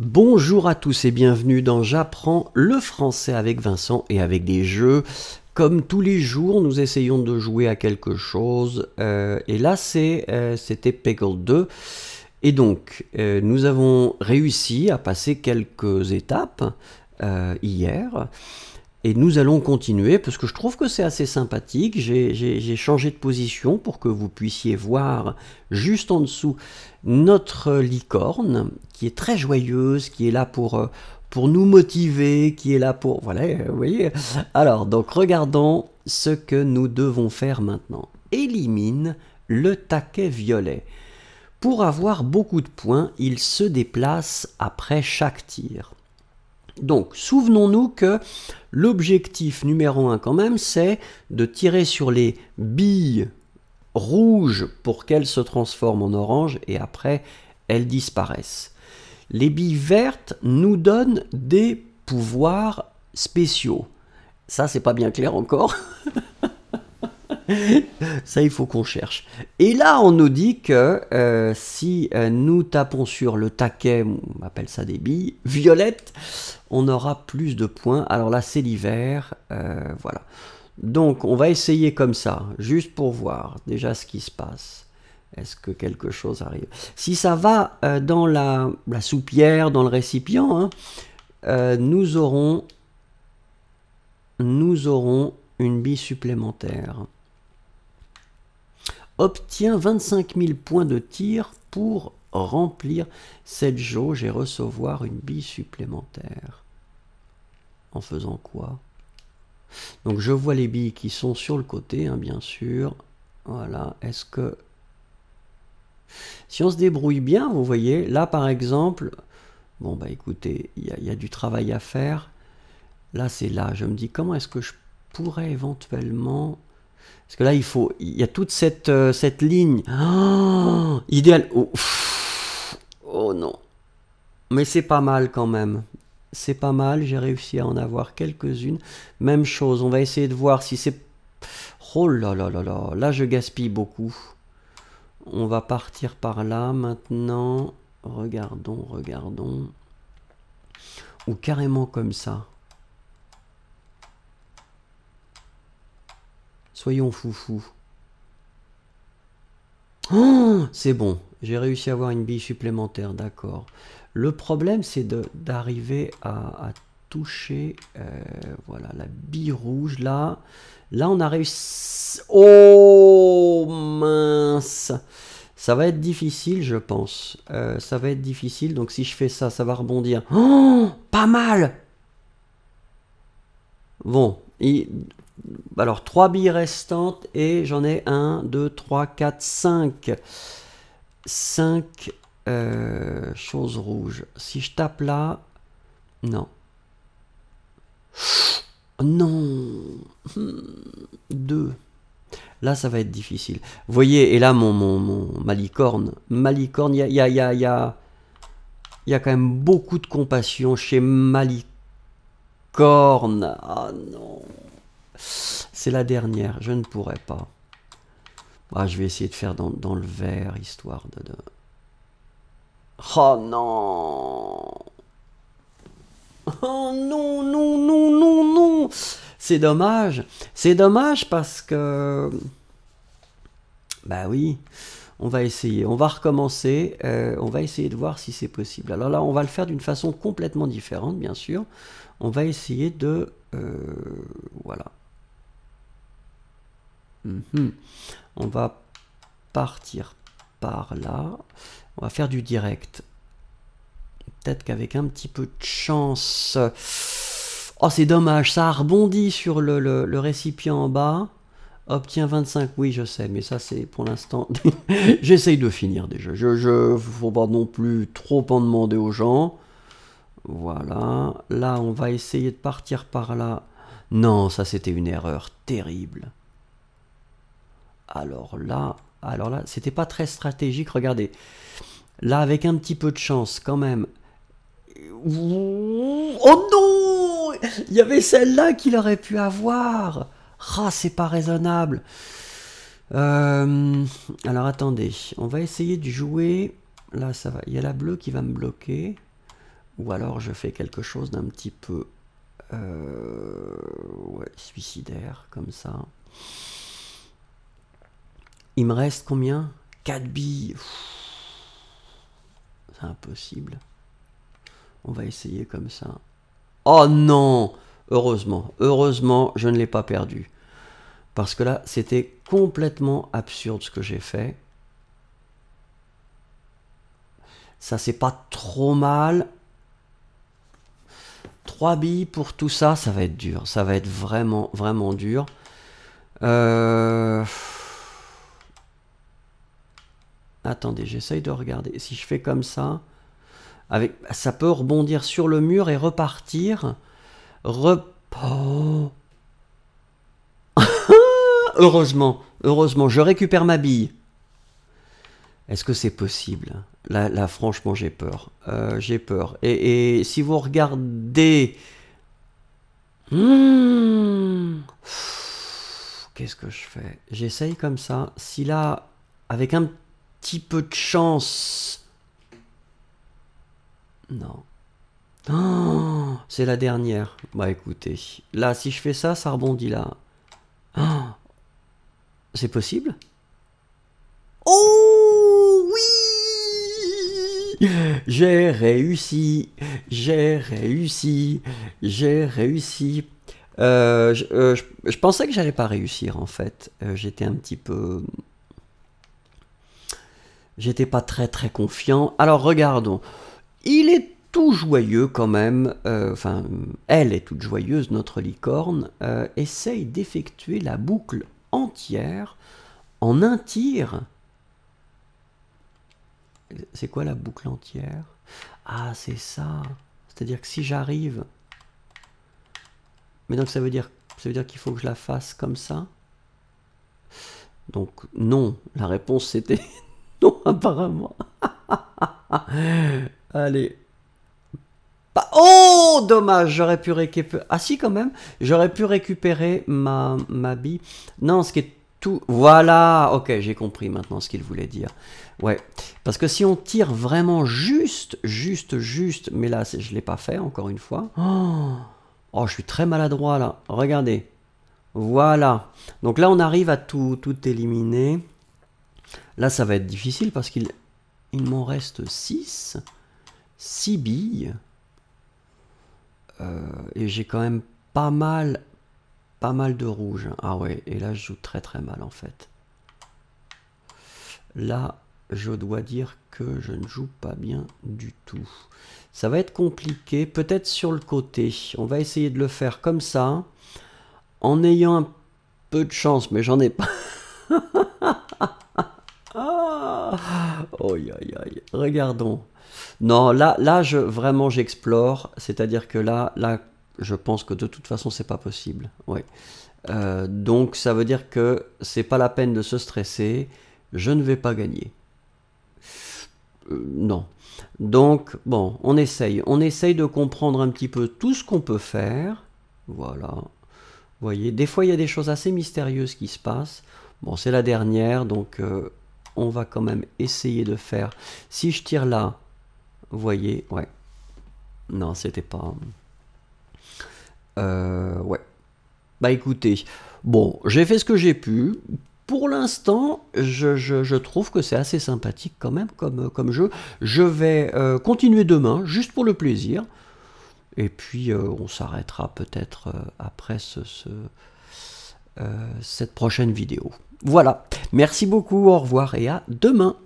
Bonjour à tous et bienvenue dans J'apprends le français avec Vincent et avec des jeux. Comme tous les jours, nous essayons de jouer à quelque chose. Et là, c'était Peggle 2. Et donc, nous avons réussi à passer quelques étapes hier. Et nous allons continuer parce que je trouve que c'est assez sympathique. J'ai changé de position pour que vous puissiez voir juste en dessous notre licorne qui est très joyeuse, qui est là pour nous motiver, qui est là pour... Voilà, vous voyez. Alors, donc regardons ce que nous devons faire maintenant. Élimine le taquet violet. Pour avoir beaucoup de points, il se déplace après chaque tir. Donc, souvenons-nous que l'objectif numéro 1 quand même, c'est de tirer sur les billes rouges pour qu'elles se transforment en orange et après, elles disparaissent. Les billes vertes nous donnent des pouvoirs spéciaux. Ça, c'est pas bien clair encore. Ça, il faut qu'on cherche. Et là, on nous dit que si nous tapons sur le taquet, on appelle ça des billes, violettes, on aura plus de points. Alors là, c'est l'hiver. Voilà. Donc, on va essayer comme ça, juste pour voir déjà ce qui se passe. Est-ce que quelque chose arrive? Si ça va dans la soupière, dans le récipient, hein, nous aurons une bille supplémentaire. Obtiens 25 000 points de tir pour remplir cette jauge et recevoir une bille supplémentaire. En faisant quoi? Donc je vois les billes qui sont sur le côté, hein, bien sûr. Voilà, est-ce que... Si on se débrouille bien, vous voyez, là par exemple... Bon bah écoutez, il y a du travail à faire. Là c'est là, je me dis comment est-ce que je pourrais éventuellement... Parce que là, il y a toute cette ligne. Oh, idéal. Oh non. Mais c'est pas mal quand même. C'est pas mal. J'ai réussi à en avoir quelques-unes. Même chose. On va essayer de voir si c'est... Oh là là là là. Là, je gaspille beaucoup. On va partir par là maintenant. Regardons, regardons. Ou carrément comme ça. Soyons foufous. Oh, c'est bon, j'ai réussi à avoir une bille supplémentaire, d'accord. Le problème, c'est d'arriver à toucher voilà, la bille rouge, là. Là, on a réussi... Oh, mince! Ça va être difficile, je pense. Ça va être difficile, donc si je fais ça, ça va rebondir. Oh, pas mal! Bon, alors, 3 billes restantes et j'en ai 1, 2, 3, 4, 5. 5 choses rouges. Si je tape là... Non. Non. 2. Là, ça va être difficile. Vous voyez, et là, ma licorne. Ma licorne, il y a quand même beaucoup de compassion chez ma licorne. Ah non. C'est la dernière, je ne pourrais pas. Ah, je vais essayer de faire dans le vert, histoire de... Oh non! Oh non, non, non, non, non! C'est dommage. C'est dommage parce que... Bah oui, on va essayer. On va recommencer. On va essayer de voir si c'est possible. Alors là, on va le faire d'une façon complètement différente, bien sûr. On va essayer de... voilà. On va partir par là. On va faire du direct. Peut-être qu'avec un petit peu de chance... Oh, c'est dommage, ça a rebondi sur le récipient en bas. Obtiens 25, oui, je sais, mais ça, c'est pour l'instant... J'essaye de finir déjà. Je faut pas non plus trop en demander aux gens. Voilà. Là, on va essayer de partir par là. Non, ça, c'était une erreur terrible. Alors là, c'était pas très stratégique, regardez. Là, avec un petit peu de chance, quand même. Oh non! Il y avait celle-là qu'il aurait pu avoir. Ah, c'est pas raisonnable. Alors, attendez. On va essayer de jouer... Là, ça va. Il y a la bleue qui va me bloquer. Ou alors je fais quelque chose d'un petit peu ouais, suicidaire, comme ça. Il me reste combien? 4 billes. C'est impossible. On va essayer comme ça. Oh non! Heureusement, heureusement, je ne l'ai pas perdu. Parce que là, c'était complètement absurde ce que j'ai fait. Ça, c'est pas trop mal. 3 billes pour tout ça, ça va être dur. Ça va être vraiment, vraiment dur. Attendez, j'essaye de regarder. Si je fais comme ça, avec... ça peut rebondir sur le mur et repartir. Oh. Heureusement, heureusement, je récupère ma bille. Est-ce que c'est possible? Là, là, franchement, j'ai peur. J'ai peur. Et si vous regardez... Qu'est-ce que je fais? J'essaye comme ça. Si là, avec un petit peu de chance... Non. Oh, c'est la dernière. Bah écoutez, là si je fais ça, ça rebondit là. Oh, c'est possible? Oh oui! J'ai réussi, j'ai réussi, j'ai réussi. Je pensais que j'allais pas réussir en fait. J'étais un petit peu... J'étais pas très confiant. Alors regardons. Il est tout joyeux quand même, enfin elle est toute joyeuse, notre licorne, essaye d'effectuer la boucle entière en un tir. C'est quoi la boucle entière? Ah c'est ça, c'est-à-dire que si j'arrive... Mais donc ça veut dire qu'il faut que je la fasse comme ça? Donc non, la réponse c'était non apparemment. Allez. Oh, dommage, j'aurais pu récupérer... Ah si, quand même, j'aurais pu récupérer ma bille. Non, ce qui est tout... Voilà, ok, j'ai compris maintenant ce qu'il voulait dire. Ouais, parce que si on tire vraiment juste... Mais là, je ne l'ai pas fait, encore une fois. Oh, je suis très maladroit, là. Regardez. Voilà. Donc là, on arrive à tout éliminer. Là, ça va être difficile parce qu'il m'en reste 6. 6 billes. Et j'ai quand même pas mal de rouge. Ah ouais, et là je joue très mal en fait. Là, je dois dire que je ne joue pas bien du tout. Ça va être compliqué, peut-être sur le côté. On va essayer de le faire comme ça, en ayant un peu de chance, mais j'en ai pas. Aïe aïe aïe, regardons. Non, là vraiment j'explore, c'est-à-dire que là, je pense que de toute façon c'est pas possible. Ouais. Donc ça veut dire que c'est pas la peine de se stresser, je ne vais pas gagner. Non. Donc bon, on essaye de comprendre un petit peu tout ce qu'on peut faire. Voilà. Vous voyez, des fois il y a des choses assez mystérieuses qui se passent. Bon, c'est la dernière, donc on va quand même essayer de faire. Si je tire là, vous voyez, ouais. Non, c'était pas... ouais. Bah écoutez, bon, j'ai fait ce que j'ai pu. Pour l'instant, je trouve que c'est assez sympathique quand même comme jeu. Je vais continuer demain, juste pour le plaisir. Et puis, on s'arrêtera peut-être après cette prochaine vidéo. Voilà, merci beaucoup, au revoir et à demain.